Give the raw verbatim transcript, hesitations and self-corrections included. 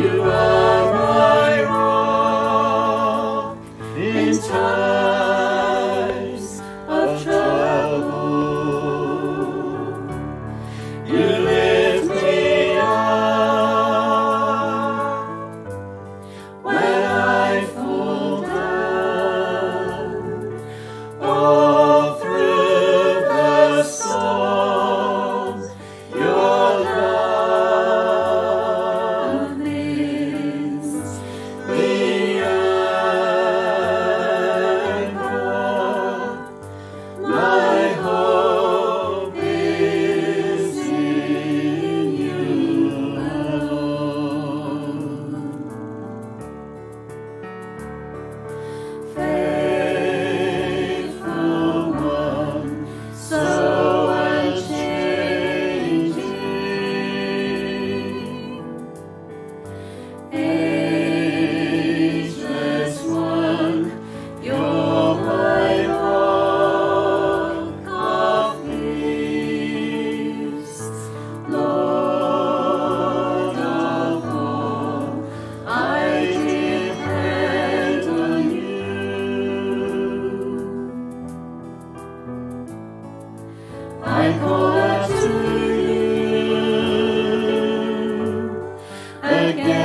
You are my rock in times of trouble. You lift me up when I fall down. All through the storm, your love is the anchor. My hope is in you alone. Faithful one, so unchanging, ageless one, you're my rock of peace. Lord of all, I depend on you. I call out to you again.